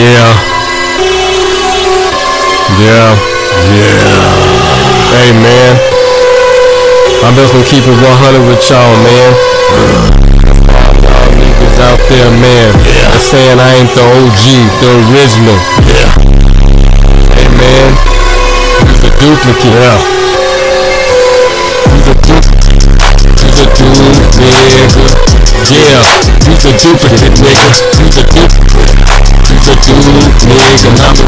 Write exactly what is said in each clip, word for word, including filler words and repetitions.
Yeah, yeah, yeah. Hey man, I'm just gonna keep it one hundred with y'all, man. Y'all niggas out there, man, yeah, saying I ain't the O G, the original. Yeah. check it out. He's a Jupiter, he's a Jupiter, yeah. He's a Jupiter, nigga. He's a Jupiter, he's a Jupiter, nigga. I'm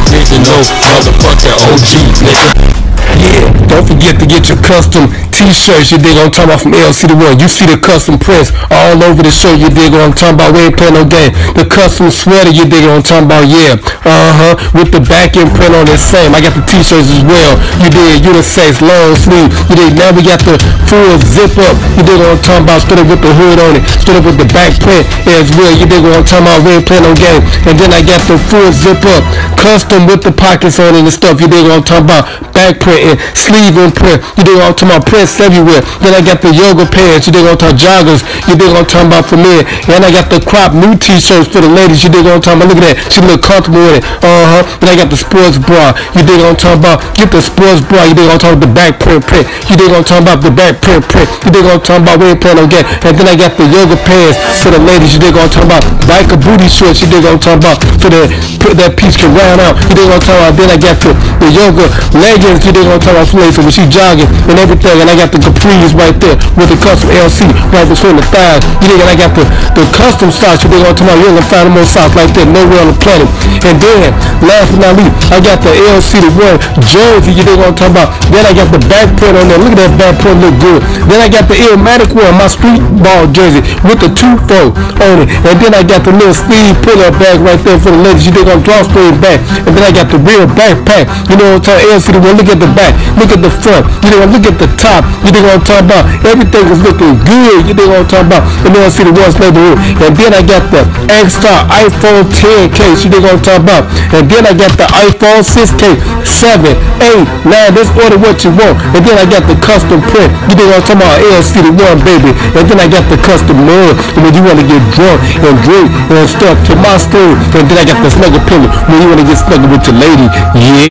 original, motherfucker, O G, nigga. Yeah, don't forget to get your custom t-shirts, you dig what I'm talking about, from L C the World. You see the custom prints all over the show, you dig what I'm talking about. We ain't playing no game. The custom sweater, you dig what I'm talking about, yeah. Uh-huh, with the back end print on it, same. I got the t-shirts as well. You dig, unisex, long sleeve. You dig, now we got the full zip up. You dig what I'm talking about, straight up with the hood on it. Straight up with the back print as well. You dig what I'm talking about, we ain't playing no game. And then I got the full zip up, custom with the pockets on it and stuff. You dig what I'm talking about, back print and sleeve and print. You dig what I'm talking about, prints everywhere. Then I got the yoga pants, you dig what I'm talking about, joggers. You dig what I'm talking about, for men. And I got the crop new t-shirts for the ladies, you dig what I'm talking about. Look at that, she look comfortable with it. Uh-huh. Then I got the sports bra, you dig what I'm talking about. Get the sports bra, you dig what I'm talking about, the back print print. You dig what I'm talking about, the back print print. You dig what I'm talking about, we ain't playing no game. And then I got the yoga pants for the ladies, you dig what I'm talking about. Biker booty shorts, you dig what I'm talking about, so that, that piece can round out. You dig what I'm talking about. Then I got the, the yoga leggings, you dig what I'm talking about, so when she jogging and everything. And I got the capris right there with the custom L C right between the thighs. You dig, and I got the, the custom socks, you dig what I'm talking about. You ain't gonna find them on socks like that nowhere on the planet. And then last but not least, I got the L C the World jersey, you dig what I'm talking about. Then I got the back print on there. Look at that back print, look good. Then I got the Illmatic one, my street ball jersey with the two four on it. And then I got the little sleeve pull up bag right there for the ladies, you dig on drawstring back. And then I got the real backpack, you know what I'm talking about, L C the World. Look at the back, look at the front, you know, look at the top, you think what I'm talking about. Everything is looking good, you think what I'm talking about. And then I see the world's neighborhood. And then I got the X-Star iPhone ten case, you think what I'm talking about. And then I got the iPhone six case, seven, eight, nine, let's order what you want. And then I got the custom print, you think what I'm talking about, L C the World, baby. And then I got the custom mug, when you want to get drunk and drink and stuff to my school. And then I got the snuggle pillow, when you want to get snuggled with your lady, yeah.